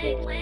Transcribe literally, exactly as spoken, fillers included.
I